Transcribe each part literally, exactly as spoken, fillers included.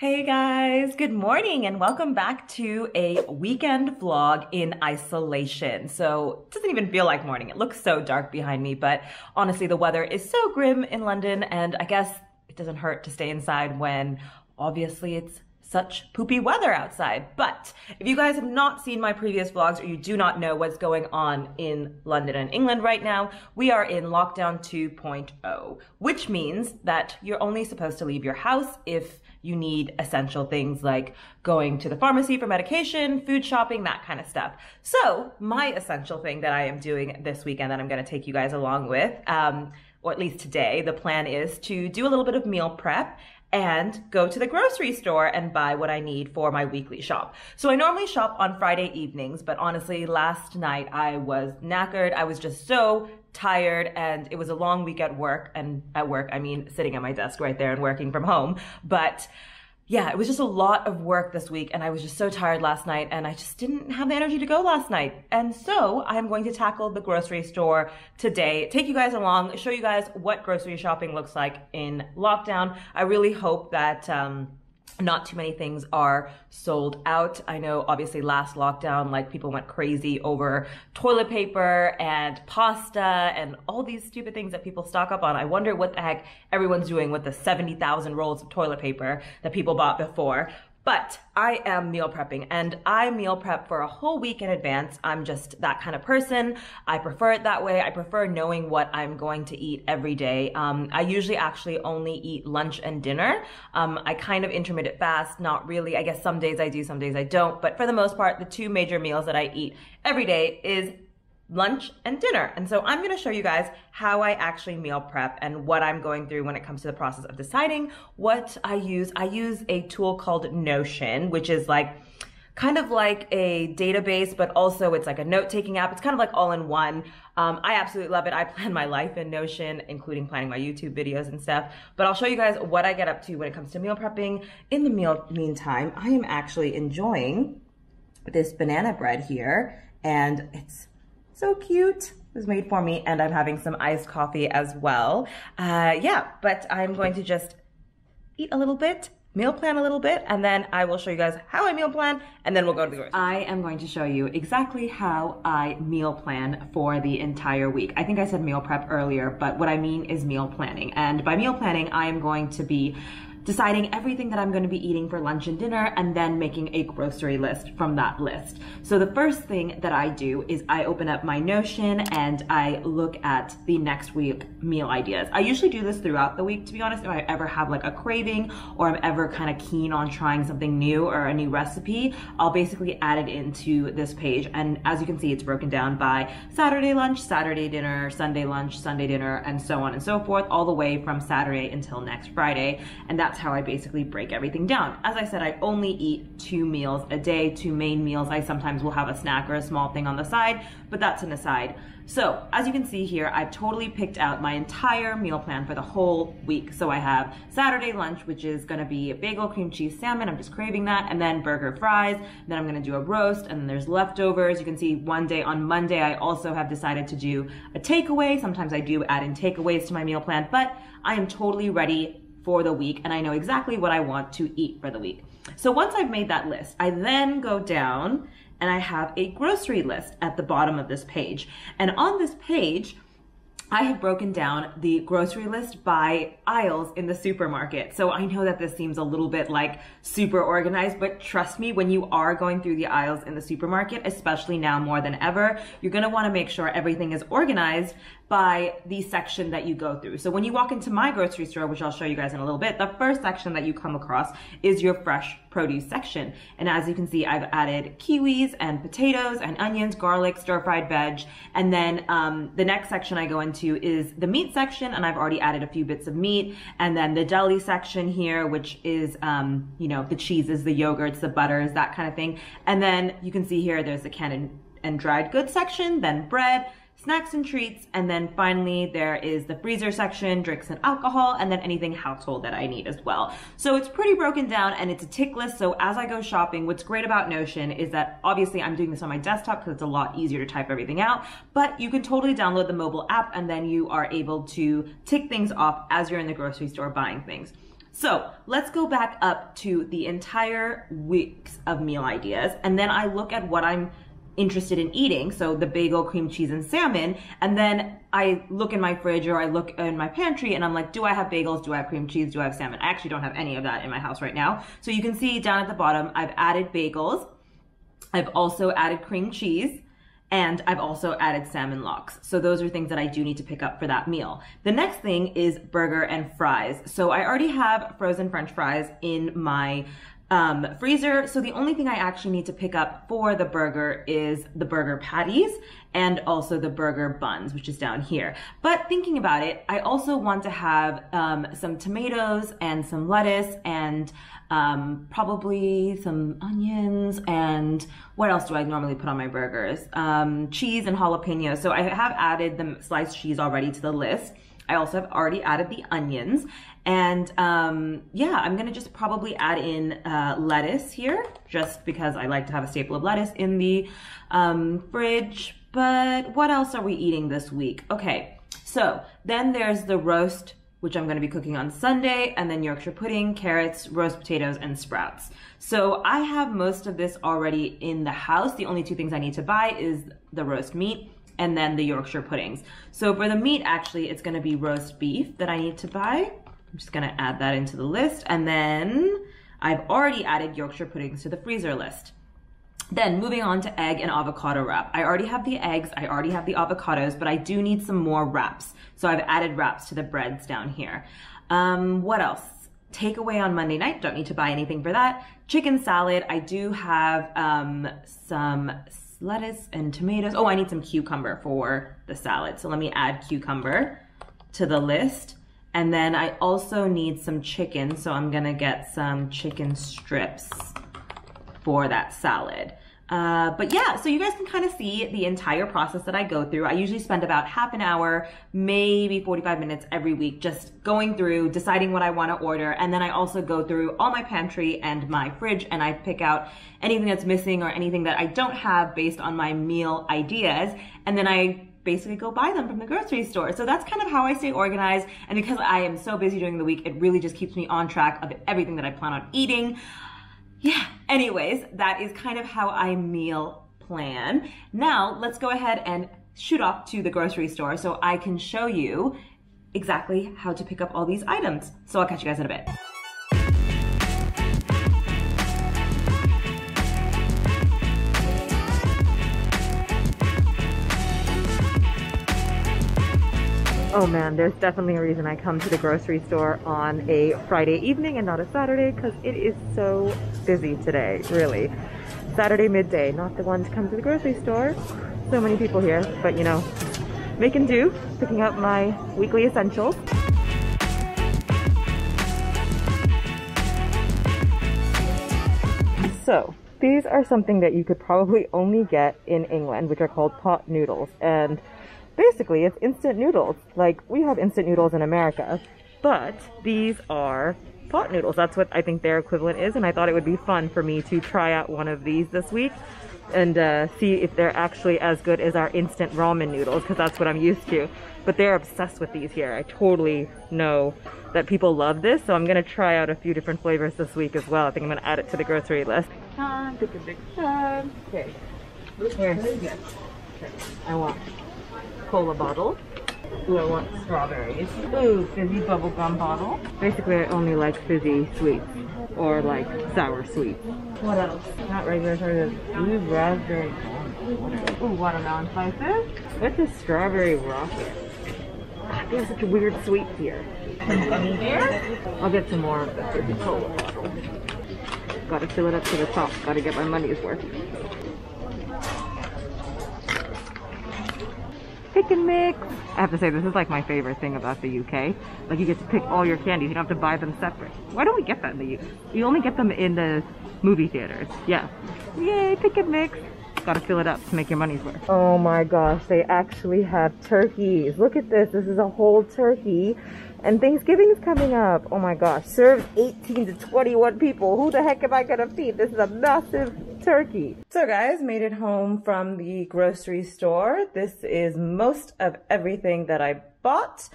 Hey guys, good morning and welcome back to a weekend vlog in isolation. So it doesn't even feel like morning. It looks so dark behind me, but honestly the weather is so grim in London and I guess it doesn't hurt to stay inside when obviously it's such poopy weather outside. But if you guys have not seen my previous vlogs or you do not know what's going on in London and England right now, we are in lockdown two point oh, which means that you're only supposed to leave your house if you need essential things like going to the pharmacy for medication, food shopping, that kind of stuff. So my essential thing that I am doing this weekend that I'm gonna take you guys along with, um, or at least today, the plan is to do a little bit of meal prep and go to the grocery store and buy what I need for my weekly shop. So I normally shop on Friday evenings, but honestly, last night I was knackered. I was just so tired and it was a long week at work, and at work, I mean sitting at my desk right there and working from home. But yeah, it was just a lot of work this week and I was just so tired last night and I just didn't have the energy to go last night. And so I'm going to tackle the grocery store today, take you guys along, show you guys what grocery shopping looks like in lockdown. I really hope that um, not too many things are sold out. I know obviously last lockdown, like people went crazy over toilet paper and pasta and all these stupid things that people stock up on. I wonder what the heck everyone's doing with the seventy thousand rolls of toilet paper that people bought before. But I am meal prepping and I meal prep for a whole week in advance. I'm just that kind of person. I prefer it that way. I prefer knowing what I'm going to eat every day. Um, I usually actually only eat lunch and dinner. Um, I kind of intermittent fast, not really. I guess some days I do, some days I don't. But for the most part, the two major meals that I eat every day is lunch and dinner. And so I'm gonna show you guys how I actually meal prep and what I'm going through when it comes to the process of deciding what I use. I use a tool called Notion, which is like kind of like a database, but also it's like a note-taking app. It's kind of like all in one. Um, I absolutely love it. I plan my life in Notion, including planning my YouTube videos and stuff. But I'll show you guys what I get up to when it comes to meal prepping. In the meal meantime, I am actually enjoying this banana bread here and it's so cute. It was made for me and I'm having some iced coffee as well. Uh, yeah, but I'm going to just eat a little bit, meal plan a little bit, and then I will show you guys how I meal plan and then we'll go to the grocery store. I am going to show you exactly how I meal plan for the entire week. I think I said meal prep earlier, but what I mean is meal planning. And by meal planning, I am going to be deciding everything that I'm going to be eating for lunch and dinner and then making a grocery list from that list. So the first thing that I do is I open up my Notion and I look at the next week meal ideas. I usually do this throughout the week, to be honest. If I ever have like a craving or I'm ever kind of keen on trying something new or a new recipe, I'll basically add it into this page. And as you can see, it's broken down by Saturday lunch, Saturday dinner, Sunday lunch, Sunday dinner, and so on and so forth, all the way from Saturday until next Friday. And that That's how I basically break everything down. As I said, I only eat two meals a day, two main meals. I sometimes will have a snack or a small thing on the side, but that's an aside. So as you can see here, I've totally picked out my entire meal plan for the whole week. So I have Saturday lunch, which is gonna be a bagel, cream cheese, salmon. I'm just craving that. And then burger, fries. And then I'm gonna do a roast and then there's leftovers. You can see one day on Monday, I also have decided to do a takeaway. Sometimes I do add in takeaways to my meal plan, but I am totally ready for the week and I know exactly what I want to eat for the week. So once I've made that list, I then go down and I have a grocery list at the bottom of this page. And on this page, I have broken down the grocery list by aisles in the supermarket. So I know that this seems a little bit like super organized, but trust me, when you are going through the aisles in the supermarket, especially now more than ever, you're gonna wanna make sure everything is organized by the section that you go through. So when you walk into my grocery store, which I'll show you guys in a little bit, the first section that you come across is your fresh produce section. And as you can see, I've added kiwis and potatoes and onions, garlic, stir-fried veg. And then um, the next section I go into is the meat section, and I've already added a few bits of meat. And then the deli section here, which is, um, you know, the cheeses, the yogurts, the butters, that kind of thing. And then you can see here, there's the canned and dried goods section, then bread, snacks and treats, and then finally there is the freezer section, drinks and alcohol, and then anything household that I need as well. So it's pretty broken down and it's a tick list. So as I go shopping, what's great about Notion is that obviously I'm doing this on my desktop because it's a lot easier to type everything out, but you can totally download the mobile app and then you are able to tick things off as you're in the grocery store buying things. So let's go back up to the entire weeks of meal ideas, and then I look at what I'm interested in eating, so the bagel, cream cheese, and salmon, and then I look in my fridge or I look in my pantry and I'm like, do I have bagels, do I have cream cheese, do I have salmon? I actually don't have any of that in my house right now. So you can see down at the bottom, I've added bagels, I've also added cream cheese, and I've also added salmon locks. So those are things that I do need to pick up for that meal. The next thing is burger and fries. So I already have frozen French fries in my um, freezer. So the only thing I actually need to pick up for the burger is the burger patties and also the burger buns, which is down here. But thinking about it, I also want to have um, some tomatoes and some lettuce and Um, probably some onions, and what else do I normally put on my burgers? Um, cheese and jalapenos. So I have added the sliced cheese already to the list. I also have already added the onions, and um, yeah, I'm gonna just probably add in uh, lettuce here, just because I like to have a staple of lettuce in the um, fridge. But what else are we eating this week? Okay, so then there's the roast, which I'm gonna be cooking on Sunday, and then Yorkshire pudding, carrots, roast potatoes, and sprouts. So I have most of this already in the house. The only two things I need to buy is the roast meat and then the Yorkshire puddings. So for the meat, actually, it's gonna be roast beef that I need to buy. I'm just gonna add that into the list, and then I've already added Yorkshire puddings to the freezer list. Then moving on to egg and avocado wrap. I already have the eggs, I already have the avocados, but I do need some more wraps. So I've added wraps to the breads down here. Um, what else? Takeaway on Monday night, don't need to buy anything for that. Chicken salad, I do have um, some lettuce and tomatoes. Oh, I need some cucumber for the salad. So let me add cucumber to the list. And then I also need some chicken, so I'm gonna get some chicken strips for that salad. Uh, but yeah, so you guys can kind of see the entire process that I go through. I usually spend about half an hour, maybe forty-five minutes every week, just going through, deciding what I want to order. And then I also go through all my pantry and my fridge, and I pick out anything that's missing or anything that I don't have based on my meal ideas. And then I basically go buy them from the grocery store. So that's kind of how I stay organized. And because I am so busy during the week, it really just keeps me on track of everything that I plan on eating. Yeah, anyways, that is kind of how I meal plan. Now, let's go ahead and shoot off to the grocery store so I can show you exactly how to pick up all these items. So I'll catch you guys in a bit. Oh man, there's definitely a reason I come to the grocery store on a Friday evening and not a Saturday, because it is so busy today, really. Saturday midday, not the one to come to the grocery store. So many people here, but you know, making do, picking up my weekly essentials. So, these are something that you could probably only get in England, which are called pot noodles. And basically, it's instant noodles. Like, we have instant noodles in America, but these are pot noodles. That's what I think their equivalent is, and I thought it would be fun for me to try out one of these this week and uh, see if they're actually as good as our instant ramen noodles, because that's what I'm used to. But they're obsessed with these here. I totally know that people love this, so I'm going to try out a few different flavors this week as well. I think I'm going to add it to the grocery list. Okay. Here. I want cola bottle. Ooh, I want strawberries. Ooh, fizzy bubblegum bottle. Basically, I only like fizzy sweets or like sour sweets. What else? Not regular sort of blue raspberry. Ooh, watermelon slices. What's a strawberry rocket? Ah, there's such weird sweets here. I'll get some more of the fizzy cola bottle. Gotta fill it up to the top. Gotta get my money's worth. Pick and mix. I have to say, this is like my favorite thing about the U K. Like, you get to pick all your candies. You don't have to buy them separate. Why don't we get that in the U K? You only get them in the movie theaters. Yeah. Yay, pick and mix. Gotta fill it up to make your money's worth. Oh my gosh, they actually have turkeys. Look at this. This is a whole turkey. And Thanksgiving is coming up. Oh my gosh. Serves eighteen to twenty-one people. Who the heck am I gonna feed? This is a massive turkey. So guys, made it home from the grocery store. This is most of everything that I bought.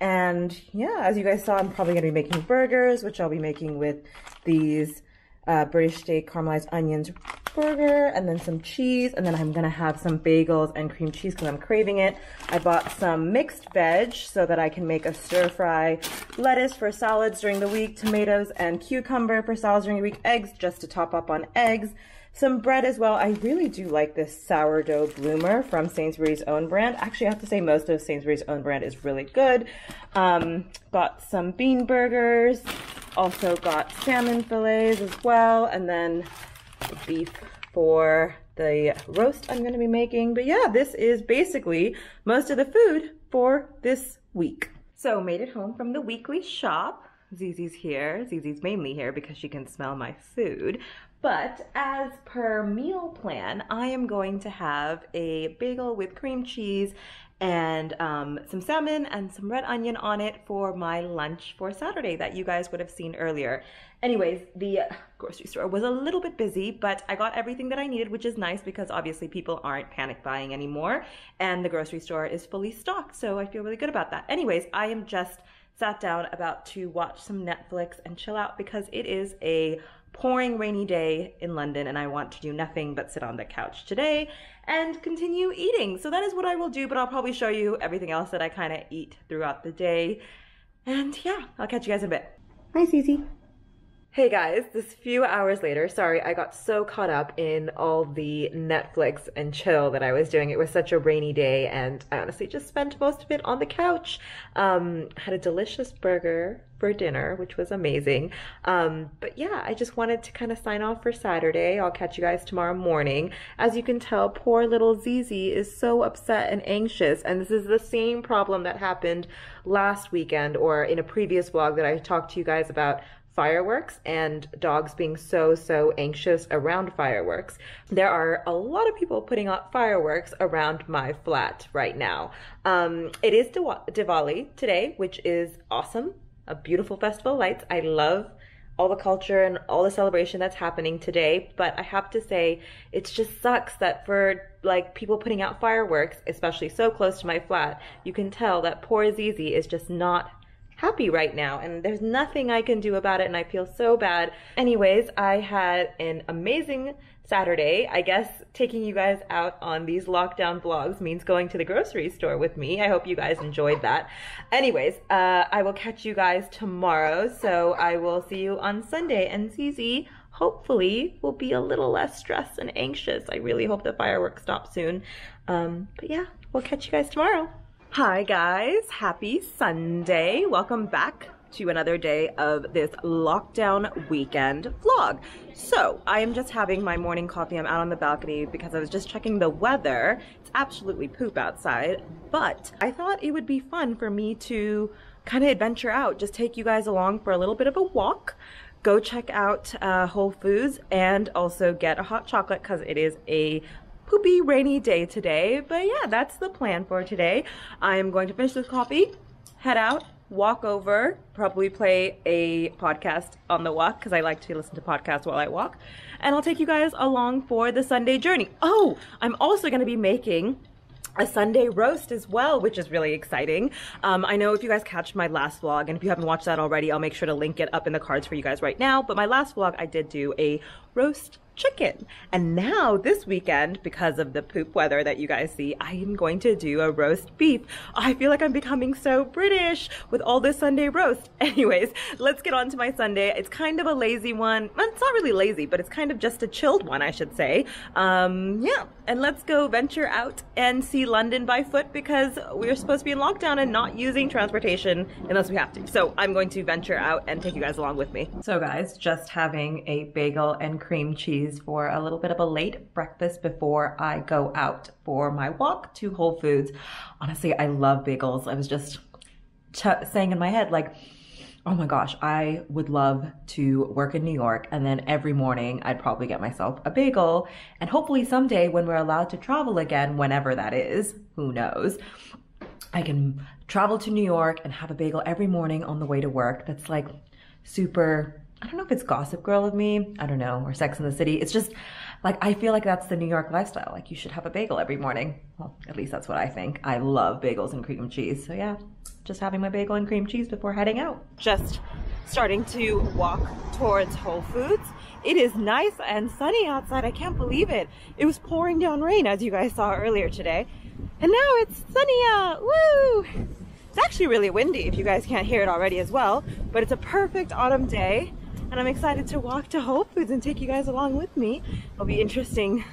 And yeah, as you guys saw, I'm probably going to be making burgers, which I'll be making with these uh, British steak caramelized onions burger, and then some cheese, and then I'm going to have some bagels and cream cheese because I'm craving it. I bought some mixed veg so that I can make a stir-fry, lettuce for salads during the week, tomatoes and cucumber for salads during the week, eggs just to top up on eggs, some bread as well. I really do like this sourdough bloomer from Sainsbury's own brand. Actually, I have to say most of Sainsbury's own brand is really good. Um, got some bean burgers, also got salmon fillets as well, and then beef for the roast I'm going to be making. But yeah, this is basically most of the food for this week. So made it home from the weekly shop. Zizi's here. Zizi's mainly here because she can smell my food. But as per meal plan, I am going to have a bagel with cream cheese and um, some salmon and some red onion on it for my lunch for Saturday that you guys would have seen earlier. Anyways, the grocery store was a little bit busy, but I got everything that I needed, which is nice because obviously people aren't panic buying anymore and the grocery store is fully stocked, so I feel really good about that. Anyways, I am just sat down about to watch some Netflix and chill out because it is a pouring rainy day in London and I want to do nothing but sit on the couch today and continue eating. So that is what I will do, but I'll probably show you everything else that I kind of eat throughout the day. And yeah, I'll catch you guys in a bit. Hi, Cece. Hey guys, this few hours later, sorry, I got so caught up in all the Netflix and chill that I was doing. It was such a rainy day and I honestly just spent most of it on the couch. Um, had a delicious burger for dinner, which was amazing. Um, but yeah, I just wanted to kind of sign off for Saturday. I'll catch you guys tomorrow morning. As you can tell, poor little Zizi is so upset and anxious, and this is the same problem that happened last weekend or in a previous vlog that I talked to you guys about fireworks and dogs being so, so anxious around fireworks. There are a lot of people putting up fireworks around my flat right now. Um, it is Diwali today, which is awesome. A beautiful festival of lights. I love all the culture and all the celebration that's happening today, but I have to say it just sucks that for like people putting out fireworks, especially so close to my flat, you can tell that poor Zizi is just not happy right now, and there's nothing I can do about it, and I feel so bad. Anyways, I had an amazing Saturday. I guess taking you guys out on these lockdown vlogs means going to the grocery store with me. I hope you guys enjoyed that. Anyways, uh, I will catch you guys tomorrow, so I will see you on Sunday, and Zizi hopefully will be a little less stressed and anxious. I really hope the fireworks stop soon. Um, but yeah, we'll catch you guys tomorrow. Hi guys, happy Sunday. Welcome back to another day of this lockdown weekend vlog. So I am just having my morning coffee. I'm out on the balcony because I was just checking the weather. It's absolutely poop outside, but I thought it would be fun for me to kind of adventure out, just take you guys along for a little bit of a walk. Go check out uh, Whole Foods and also get a hot chocolate because it is a poopy rainy day today. But yeah, that's the plan for today. I am going to finish this coffee, head out, walk over, probably play a podcast on the walk because I like to listen to podcasts while I walk, and I'll take you guys along for the Sunday journey. Oh, I'm also going to be making a Sunday roast as well, which is really exciting. Um, I know if you guys catch my last vlog, and if you haven't watched that already, I'll make sure to link it up in the cards for you guys right now. But my last vlog, I did do a roast chicken. And now this weekend, because of the poop weather that you guys see, I am going to do a roast beef. I feel like I'm becoming so British with all this Sunday roast. Anyways, let's get on to my Sunday. It's kind of a lazy one. Well, it's not really lazy, but it's kind of just a chilled one, I should say. Um, yeah, and let's go venture out and see London by foot because we're supposed to be in lockdown and not using transportation unless we have to. So I'm going to venture out and take you guys along with me. So guys, just having a bagel and cream cheese for a little bit of a late breakfast before I go out for my walk to Whole Foods. Honestly, I love bagels. I was just saying in my head, like, oh my gosh, I would love to work in New York and then every morning I'd probably get myself a bagel, and hopefully someday when we're allowed to travel again, whenever that is, who knows, I can travel to New York and have a bagel every morning on the way to work. That's like super, I don't know if it's Gossip Girl of me, I don't know, or Sex in the City. It's just like, I feel like that's the New York lifestyle. Like you should have a bagel every morning. Well, at least that's what I think. I love bagels and cream cheese. So yeah, just having my bagel and cream cheese before heading out. Just starting to walk towards Whole Foods. It is nice and sunny outside. I can't believe it. It was pouring down rain, as you guys saw earlier today. And now it's sunny out, woo! It's actually really windy, if you guys can't hear it already as well, but it's a perfect autumn day, and I'm excited to walk to Whole Foods and take you guys along with me. It'll be interesting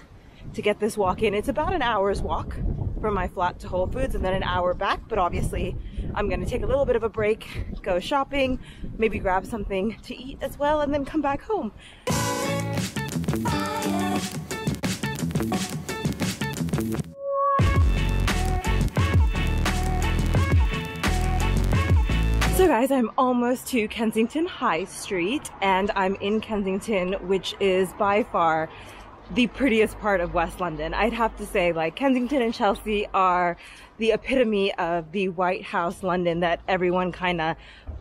to get this walk in. It's about an hour's walk from my flat to Whole Foods and then an hour back, but obviously I'm gonna take a little bit of a break, go shopping, maybe grab something to eat as well, and then come back home. So guys, I'm almost to Kensington High Street, and I'm in Kensington, which is by far the prettiest part of West London. I'd have to say, like, Kensington and Chelsea are the epitome of the White House London that everyone kind of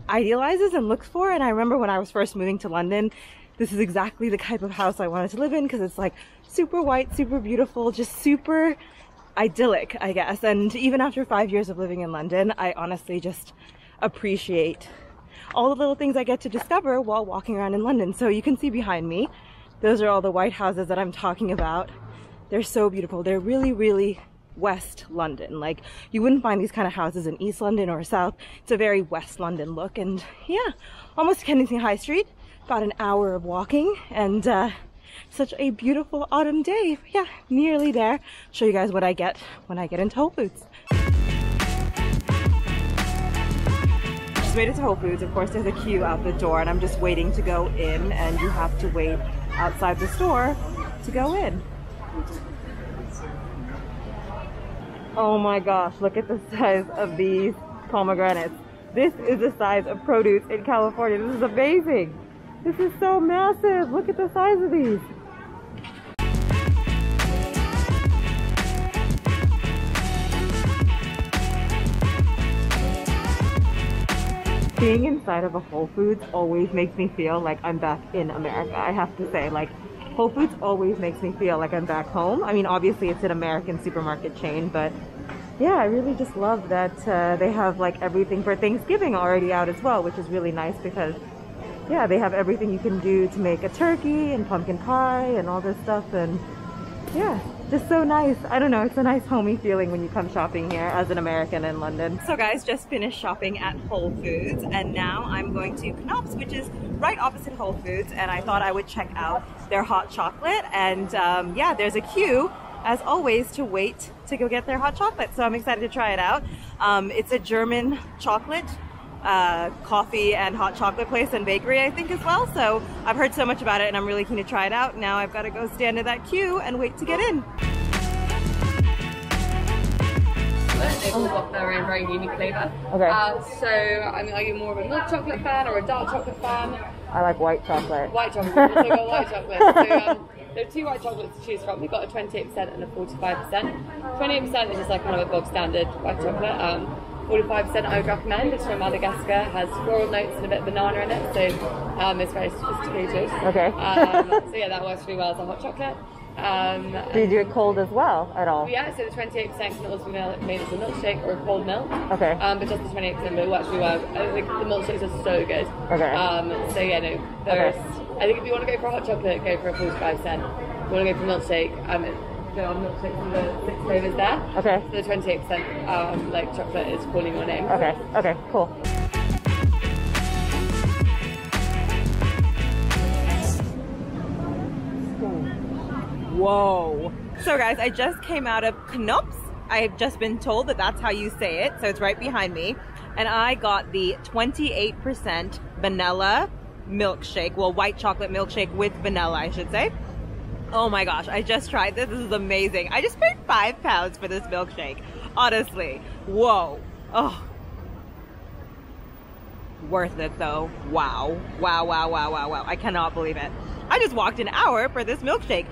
idealizes and looks for. And I remember when I was first moving to London, this is exactly the type of house I wanted to live in, because it's like super white, super beautiful, just super idyllic, I guess. And even after five years of living in London, I honestly just appreciate all the little things I get to discover while walking around in London. So you can see behind me, those are all the white houses that I'm talking about. They're so beautiful. They're really, really West London. Like, you wouldn't find these kind of houses in East London or South. It's a very West London look. And yeah, almost Kensington High Street, about an hour of walking, and uh, such a beautiful autumn day. Yeah, nearly there. I'll show you guys what I get when I get into Whole Foods. Made it to Whole Foods. Of course, there's a queue out the door, and I'm just waiting to go in, and you have to wait outside the store to go in. Oh my gosh, look at the size of these pomegranates. This is the size of produce in California. This is amazing. This is so massive. Look at the size of these. Being inside of a Whole Foods always makes me feel like I'm back in America. I have to say, like, Whole Foods always makes me feel like I'm back home. I mean, obviously it's an American supermarket chain, but yeah, I really just love that uh, they have like everything for Thanksgiving already out as well, which is really nice because yeah, they have everything you can do to make a turkey and pumpkin pie and all this stuff, and yeah, just so nice. I don't know, it's a nice homey feeling when you come shopping here as an American in London. So guys, just finished shopping at Whole Foods, and now I'm going to Knoops, which is right opposite Whole Foods, and I thought I would check out their hot chocolate. And um, yeah, there's a queue, as always, to wait to go get their hot chocolate, so I'm excited to try it out. Um, it's a German chocolate, uh, coffee and hot chocolate place and bakery, I think, as well. So I've heard so much about it, and I'm really keen to try it out. Now I've got to go stand in that queue and wait to get in. They've all got their own very unique flavour. Okay. Uh, so, I mean, are you more of a milk chocolate fan or a dark chocolate fan? I like white chocolate. White chocolate. We've also got white chocolate. So, um, there are two white chocolates to choose from. We've got a twenty-eight percent and a forty-five percent. twenty-eight percent is just like kind of a bog standard white chocolate. Um, forty-five percent I would recommend. It's from Madagascar. It has floral notes and a bit of banana in it, so um, it's very sophisticated. Okay. Um, so yeah, that works really well as a hot chocolate. Um, do you do it cold as well at all? Yeah, so the twenty-eight percent can also be made as a milkshake or a cold milk. Okay. Um, but just the twenty-eight percent will work really well. I think the milkshakes are so good. Okay. Um, so yeah, no, there okay. is, I think if you want to go for a hot chocolate, go for a forty-five percent. If you want to go for a milkshake, um, it, So I'm not taking the six flavors there. Okay. So the twenty-eight percent um, like chocolate is calling your name. Okay. Okay. Cool. Whoa. So guys, I just came out of Knoops. I've just been told that that's how you say it. So it's right behind me, and I got the twenty-eight percent vanilla milkshake. Well, white chocolate milkshake with vanilla, I should say. Oh my gosh, I just tried this. This is amazing. I just paid five pounds for this milkshake. Honestly, whoa. Oh, worth it though. Wow, wow, wow, wow, wow, wow. I cannot believe it. I just walked an hour for this milkshake.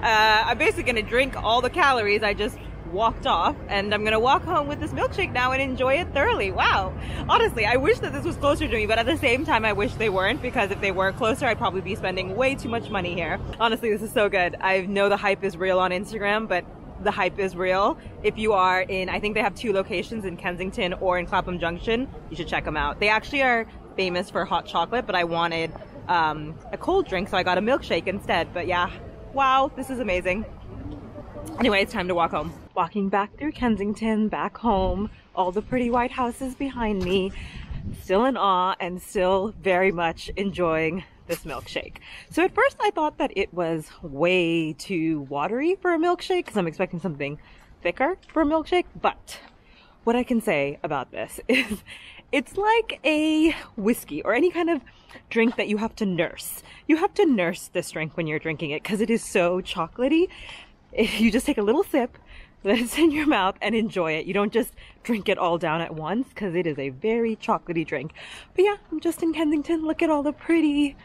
Uh, I'm basically gonna drink all the calories I just walked off, and I'm gonna walk home with this milkshake now and enjoy it thoroughly. Wow. Honestly, I wish that this was closer to me, but at the same time I wish they weren't, because if they were closer I'd probably be spending way too much money here. Honestly, this is so good. I know the hype is real on Instagram, but the hype is real. If you are in, I think they have two locations in Kensington or in Clapham Junction, you should check them out. They actually are famous for hot chocolate, but I wanted um, a cold drink, so I got a milkshake instead. But yeah, wow, this is amazing. Anyway, it's time to walk home. Walking back through Kensington, back home, all the pretty white houses behind me, still in awe and still very much enjoying this milkshake. So at first I thought that it was way too watery for a milkshake because I'm expecting something thicker for a milkshake, but what I can say about this is it's like a whiskey or any kind of drink that you have to nurse. You have to nurse this drink when you're drinking it because it is so chocolatey. If you just take a little sip, let it sit in your mouth and enjoy it. You don't just drink it all down at once because it is a very chocolatey drink. But yeah, I'm just in Kensington. Look at all the pretty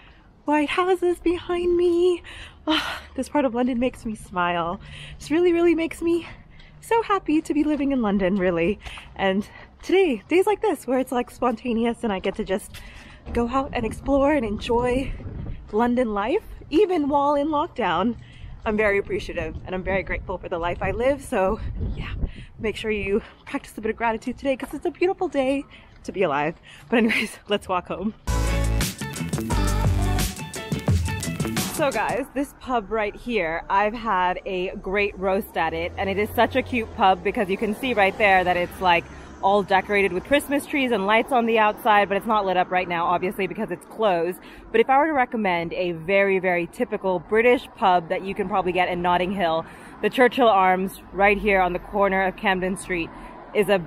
white houses behind me. Oh, this part of London makes me smile. Just really, really makes me so happy to be living in London, really. And today, days like this where it's like spontaneous and I get to just go out and explore and enjoy London life, even while in lockdown. I'm very appreciative and I'm very grateful for the life I live. So yeah, make sure you practice a bit of gratitude today because it's a beautiful day to be alive. But anyways, let's walk home. So guys, this pub right here, I've had a great roast at it, and it is such a cute pub because you can see right there that it's like all decorated with Christmas trees and lights on the outside, but it's not lit up right now, obviously, because it's closed. But if I were to recommend a very, very typical British pub that you can probably get in Notting Hill, the Churchill Arms right here on the corner of Camden Street is a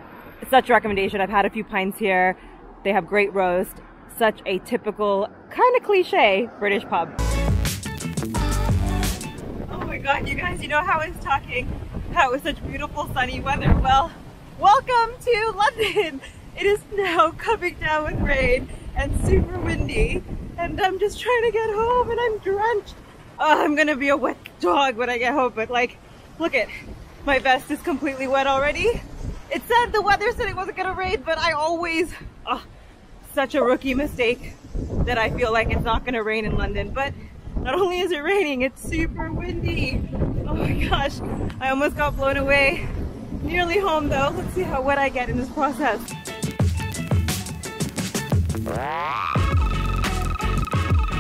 such a recommendation. I've had a few pints here. They have great roast. Such a typical, kind of cliche British pub. Oh my God, you guys, you know how I was talking, how it was such beautiful sunny weather. Well, welcome to London! It is now coming down with rain and super windy, and I'm just trying to get home and I'm drenched. Oh, I'm gonna be a wet dog when I get home, but like, look at, my vest is completely wet already. It said, the weather said it wasn't gonna rain, but I always, oh, such a rookie mistake that I feel like it's not gonna rain in London, but not only is it raining, it's super windy. Oh my gosh, I almost got blown away. Nearly home though. Let's see how wet I get in this process.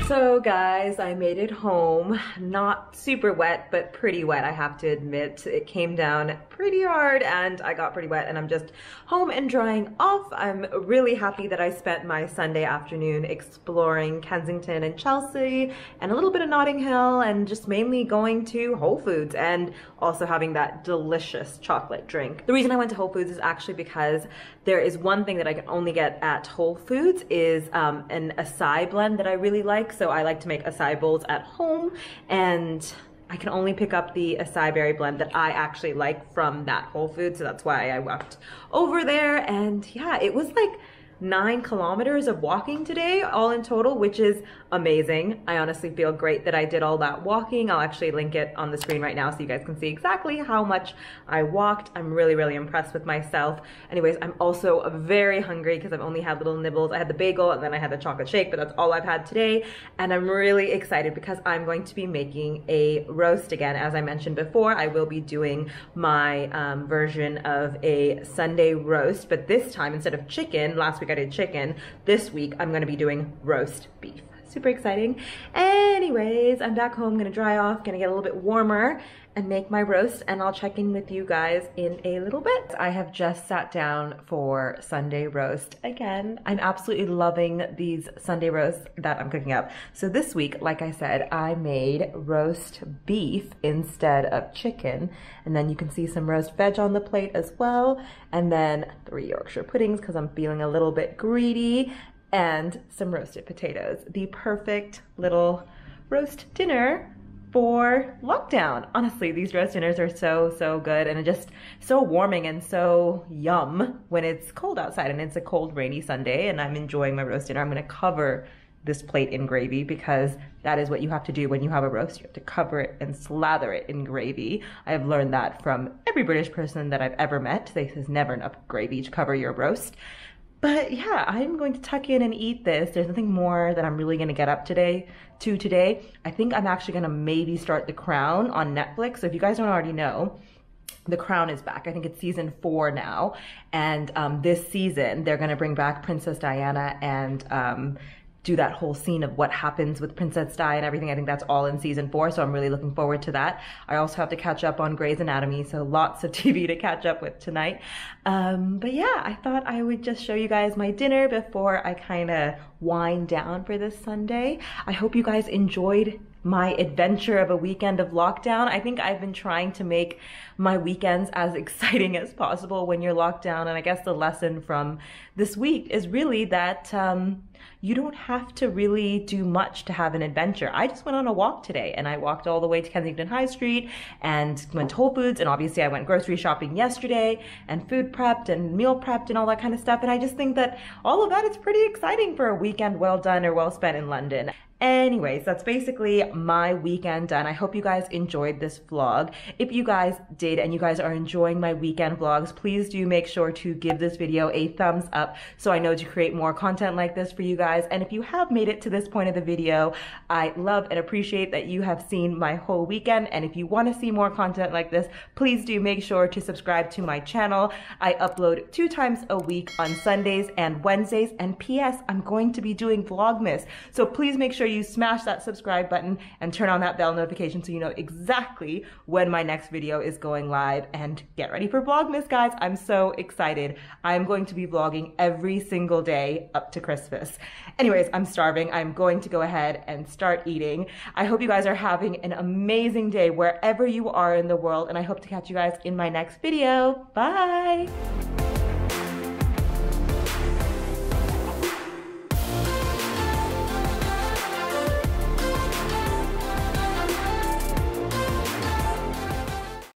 So guys, I made it home. Not super wet, but pretty wet, I have to admit. It came down pretty hard and I got pretty wet, and I'm just home and drying off. I'm really happy that I spent my Sunday afternoon exploring Kensington and Chelsea and a little bit of Notting Hill, and just mainly going to Whole Foods and also having that delicious chocolate drink. The reason I went to Whole Foods is actually because there is one thing that I can only get at Whole Foods is um, an acai blend that I really like. So I like to make acai bowls at home, and I can only pick up the acai berry blend that I actually like from that Whole Foods, so that's why I walked over there. And yeah, it was like nine kilometers of walking today, all in total, which is amazing. I honestly feel great that I did all that walking. I'll actually link it on the screen right now so you guys can see exactly how much I walked. I'm really, really impressed with myself. Anyways, I'm also very hungry because I've only had little nibbles. I had the bagel and then I had the chocolate shake, but that's all I've had today. And I'm really excited because I'm going to be making a roast again. As I mentioned before, I will be doing my um, version of a Sunday roast, but this time instead of chicken, last week I did chicken. This week I'm gonna be doing roast beef. Super exciting. Anyways, I'm back home, gonna dry off, gonna get a little bit warmer and make my roast, and I'll check in with you guys in a little bit. I have just sat down for Sunday roast again. I'm absolutely loving these Sunday roasts that I'm cooking up. So this week, like I said, I made roast beef instead of chicken, and then you can see some roast veg on the plate as well, and then three Yorkshire puddings because I'm feeling a little bit greedy, and some roasted potatoes. The perfect little roast dinner for lockdown. Honestly, these roast dinners are so, so good, and just so warming and so yum when it's cold outside, and it's a cold, rainy Sunday and I'm enjoying my roast dinner. I'm gonna cover this plate in gravy because that is what you have to do when you have a roast. You have to cover it and slather it in gravy. I have learned that from every British person that I've ever met. There's never enough gravy to cover your roast. But yeah, I'm going to tuck in and eat this. There's nothing more that I'm really going to get up today to today. I think I'm actually going to maybe start The Crown on Netflix. So if you guys don't already know, The Crown is back. I think it's season four now. And um, this season, they're going to bring back Princess Diana and um, do that whole scene of what happens with Princess Di and everything. I think that's all in season four, so I'm really looking forward to that. I also have to catch up on Grey's Anatomy, so lots of T V to catch up with tonight. Um, but yeah, I thought I would just show you guys my dinner before I kind of wind down for this Sunday. I hope you guys enjoyed my adventure of a weekend of lockdown. I think I've been trying to make my weekends as exciting as possible when you're locked down. And I guess the lesson from this week is really that um, you don't have to really do much to have an adventure. I just went on a walk today and I walked all the way to Kensington High Street and went to Whole Foods. And obviously I went grocery shopping yesterday and food prepped and meal prepped and all that kind of stuff. And I just think that all of that is pretty exciting for a weekend well done or well spent in London. Anyways, that's basically my weekend done. I hope you guys enjoyed this vlog. If you guys did and you guys are enjoying my weekend vlogs, please do make sure to give this video a thumbs up so I know to create more content like this for you guys. And if you have made it to this point of the video, I love and appreciate that you have seen my whole weekend. And if you want to see more content like this, please do make sure to subscribe to my channel. I upload two times a week on Sundays and Wednesdays. And P S, I'm going to be doing Vlogmas. So please make sure you smash that subscribe button and turn on that bell notification so you know exactly when my next video is going live. And get ready for Vlogmas, guys. I'm so excited. I'm going to be vlogging every single day up to Christmas. Anyways, I'm starving. I'm going to go ahead and start eating. I hope you guys are having an amazing day wherever you are in the world, and I hope to catch you guys in my next video. Bye!